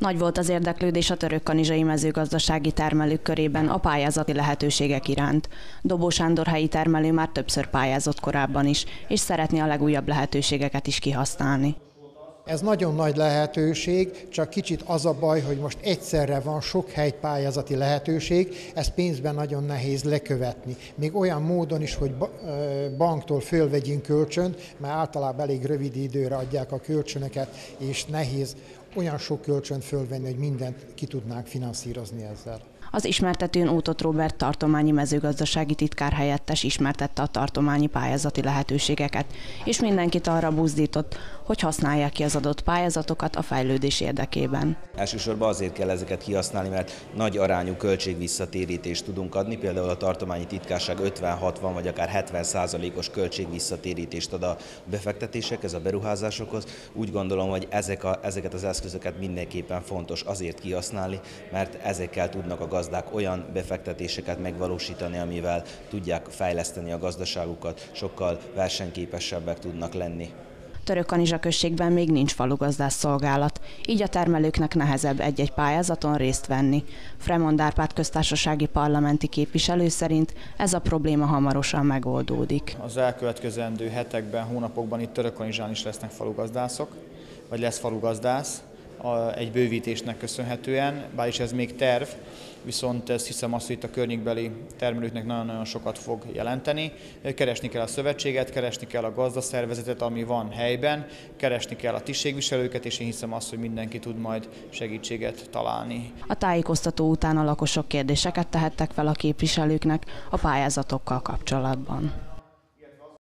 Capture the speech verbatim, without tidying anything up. Nagy volt az érdeklődés a törökkanizsai mezőgazdasági termelők körében a pályázati lehetőségek iránt. Dobó Sándor helyi termelő már többször pályázott korábban is, és szeretné a legújabb lehetőségeket is kihasználni. Ez nagyon nagy lehetőség, csak kicsit az a baj, hogy most egyszerre van sok helypályázati lehetőség, ezt pénzben nagyon nehéz lekövetni. Még olyan módon is, hogy banktól fölvegyünk kölcsönt, mert általában elég rövid időre adják a kölcsönöket, és nehéz olyan sok kölcsönt fölvenni, hogy mindent ki tudnánk finanszírozni ezzel. Az ismertetőn Ótott Róbert tartományi mezőgazdasági titkár helyettes ismertette a tartományi pályázati lehetőségeket, és mindenkit arra buzdított, hogy használják ki az adott pályázatokat a fejlődés érdekében. Elsősorban azért kell ezeket kihasználni, mert nagy arányú költségvisszatérítést tudunk adni, például a tartományi titkárság ötven-hatvan vagy akár hetven százalékos költségvisszatérítést ad a befektetésekhez, a beruházásokhoz. Úgy gondolom, hogy ezek a, ezeket az eszközöket mindenképpen fontos azért kihasználni, mert ezekkel tudnak a gazdák olyan befektetéseket megvalósítani, amivel tudják fejleszteni a gazdaságukat, sokkal versenyképesebbek tudnak lenni. Törökkanizsa községben még nincs falugazdász szolgálat, így a termelőknek nehezebb egy-egy pályázaton részt venni. Fremond Árpád köztársasági parlamenti képviselő szerint ez a probléma hamarosan megoldódik. Az elkövetkezendő hetekben, hónapokban itt Törökkanizsán is lesznek falugazdászok, vagy lesz falugazdász egy bővítésnek köszönhetően, bár is ez még terv, viszont ezt hiszem azt, hogy itt a környékbeli termelőknek nagyon-nagyon sokat fog jelenteni. Keresni kell a szövetséget, keresni kell a gazdaszervezetet, ami van helyben, keresni kell a tisztségviselőket, és én hiszem azt, hogy mindenki tud majd segítséget találni. A tájékoztató után a lakosok kérdéseket tehettek fel a képviselőknek a pályázatokkal kapcsolatban.